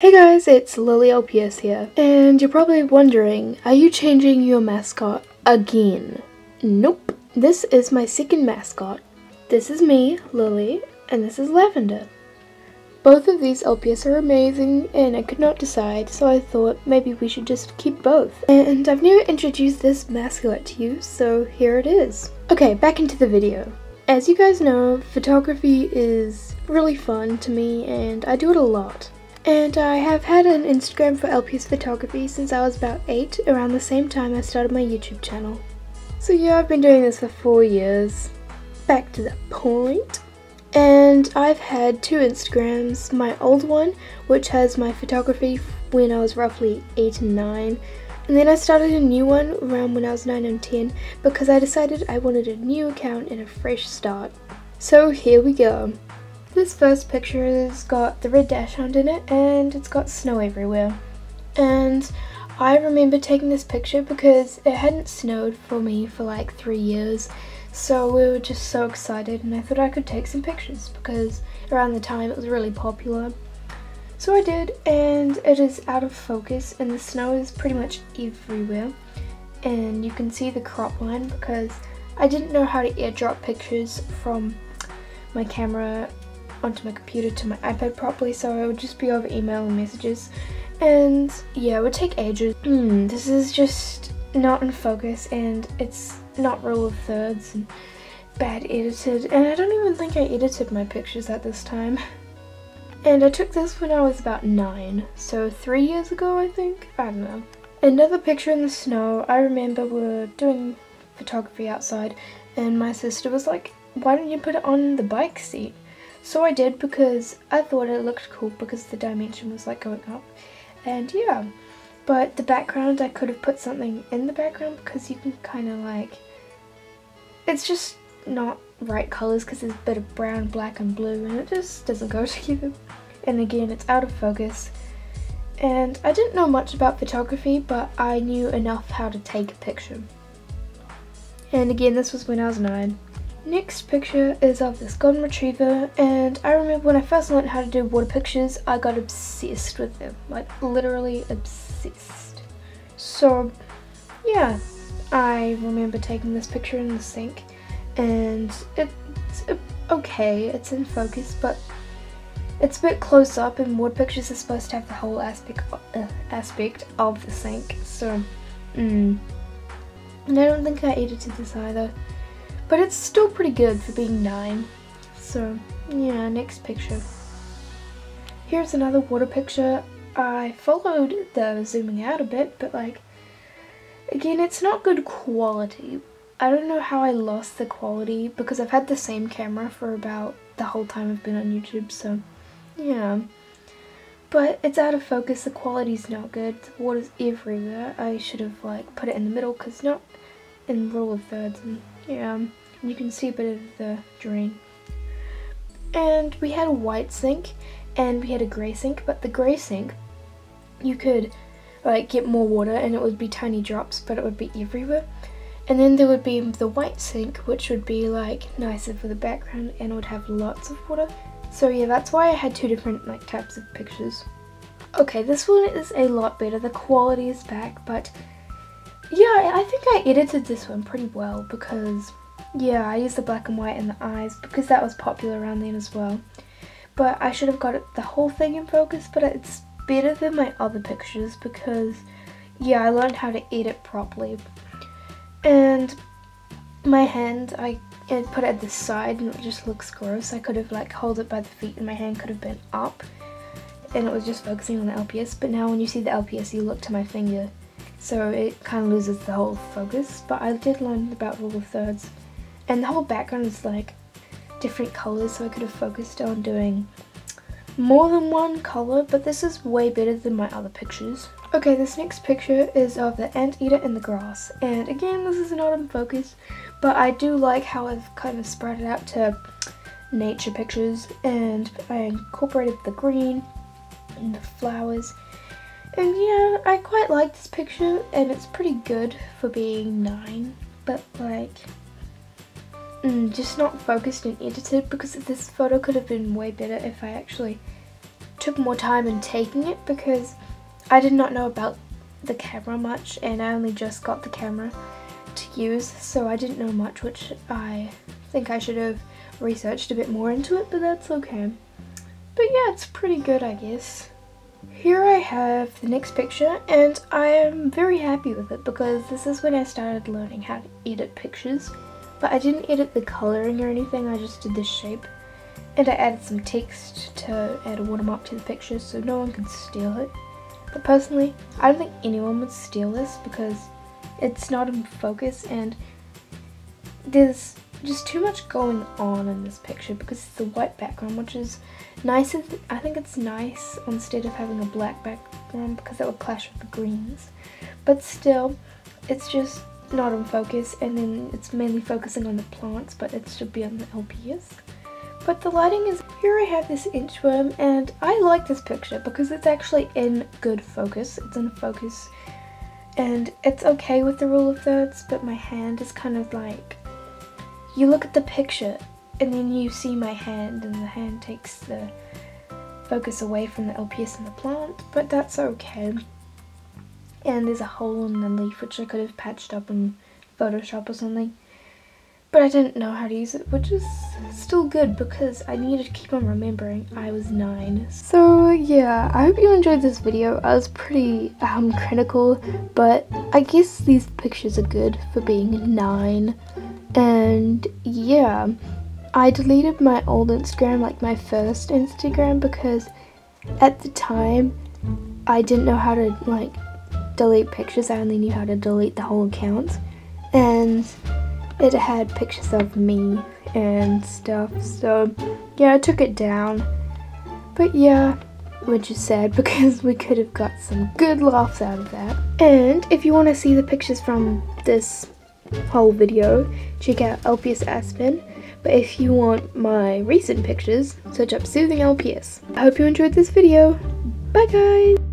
Hey guys, it's Lily LPS here, and you're probably wondering, are you changing your mascot again? Nope. This is my second mascot. This is me, Lily, and this is Lavender. Both of these LPS are amazing, and I could not decide, so I thought maybe we should just keep both. And I've never introduced this mascot to you, so here it is. Okay, back into the video. As you guys know, photography is really fun to me, and I do it a lot. And I have had an Instagram for LPS photography since I was about 8, around the same time I started my YouTube channel. So yeah, I've been doing this for 4 years. Back to the point. And I've had two Instagrams, my old one, which has my photography when I was roughly 8 and 9. And then I started a new one around when I was 9 and 10 because I decided I wanted a new account and a fresh start. So here we go. This first picture has got the red dash hound in it, and it's got snow everywhere. And I remember taking this picture because it hadn't snowed for me for like 3 years, so we were just so excited, and I thought I could take some pictures because around the time it was really popular. So I did, and it is out of focus and the snow is pretty much everywhere, and you can see the crop line because I didn't know how to airdrop pictures from my camera onto my computer to my iPad properly, so it would just be over email and messages, and yeah, it would take ages. This is just not in focus, and it's not rule of thirds and bad edited, and I don't even think I edited my pictures at this time. And I took this when I was about 9, so 3 years ago I think? I don't know. Another picture in the snow, I remember we were doing photography outside, and my sister was like, why don't you put it on the bike seat? So I did because I thought it looked cool because the dimension was like going up, and yeah. But the background, I could have put something in the background because you can kind of like, it's just not right colors because there's a bit of brown, black and blue, and it just doesn't go together. And again, it's out of focus. And I didn't know much about photography, but I knew enough how to take a picture. And again, this was when I was 9. Next picture is of this golden retriever, and I remember when I first learned how to do water pictures, I got obsessed with them, like literally obsessed. So yeah, I remember taking this picture in the sink, and it's okay, it's in focus, but it's a bit close up, and water pictures are supposed to have the whole aspect of the sink, so and I don't think I edited this either. But it's still pretty good for being 9. So yeah, next picture. Here's another water picture. I followed the zooming out a bit, but like, again, it's not good quality. I don't know how I lost the quality because I've had the same camera for about the whole time I've been on YouTube, so yeah. But it's out of focus, the quality's not good, the water's everywhere. I should have like put it in the middle because not in rule of thirds, and yeah, you can see a bit of the drain. And we had a white sink and we had a grey sink, but the grey sink you could like get more water and it would be tiny drops, but it would be everywhere. And then there would be the white sink, which would be like nicer for the background and would have lots of water. So yeah, that's why I had two different like types of pictures. Okay, this one is a lot better, the quality is back, but yeah, I think I edited this one pretty well because, yeah, I used the black and white and the eyes because that was popular around then as well. But I should have got the whole thing in focus, but it's better than my other pictures because, yeah, I learned how to edit properly. And my hand, I put it at the side and it just looks gross. I could have, like, held it by the feet and my hand could have been up and it was just focusing on the LPS. But now when you see the LPS, you look to my finger. So it kind of loses the whole focus, but I did learn about rule of thirds. And the whole background is like different colours, so I could have focused on doing more than one colour, but this is way better than my other pictures. Okay, this next picture is of the anteater in the grass. And again, this is not in focus, but I do like how I've kind of spread it out to nature pictures, and I incorporated the green and the flowers. And yeah, I quite like this picture, and it's pretty good for being 9, but like, just not focused and edited because this photo could have been way better if I actually took more time in taking it because I did not know about the camera much, and I only just got the camera to use, so I didn't know much, which I think I should have researched a bit more into it, but that's okay. But yeah, it's pretty good, I guess. Here I have the next picture, and I am very happy with it because this is when I started learning how to edit pictures. But I didn't edit the colouring or anything, I just did this shape. And I added some text to add a watermark to the picture so no one could steal it. But personally, I don't think anyone would steal this because it's not in focus and there's just too much going on in this picture because it's a white background, which is nice. I think it's nice instead of having a black background because that would clash with the greens. But still, it's just not in focus, and then it's mainly focusing on the plants, but it should be on the LPS. But the lighting is... Here I have this inchworm, and I like this picture because it's actually in good focus. It's in focus and it's okay with the rule of thirds, but my hand is kind of like... You look at the picture and then you see my hand, and the hand takes the focus away from the LPS and the plant, but that's okay. And there's a hole in the leaf which I could have patched up in Photoshop or something, but I didn't know how to use it, which is still good because I needed to keep on remembering I was 9. So yeah, I hope you enjoyed this video. I was pretty critical, but I guess these pictures are good for being 9. And yeah, I deleted my old Instagram, like my first Instagram, because at the time I didn't know how to like delete pictures. I only knew how to delete the whole account, and it had pictures of me and stuff, so yeah, I took it down. But yeah, which is sad because we could have got some good laughs out of that. And if you want to see the pictures from this whole video, check out LPS Aspen. But if you want my recent pictures, search up Soothing LPS. I hope you enjoyed this video. Bye guys!